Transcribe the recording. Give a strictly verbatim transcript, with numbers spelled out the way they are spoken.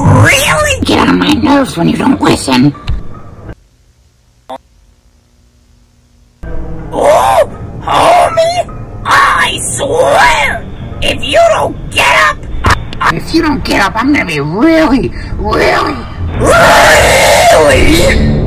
Really get on my nerves when you don't listen. Oh, homie! I swear! If you don't get up... I if you don't get up, I'm gonna be really, really, really...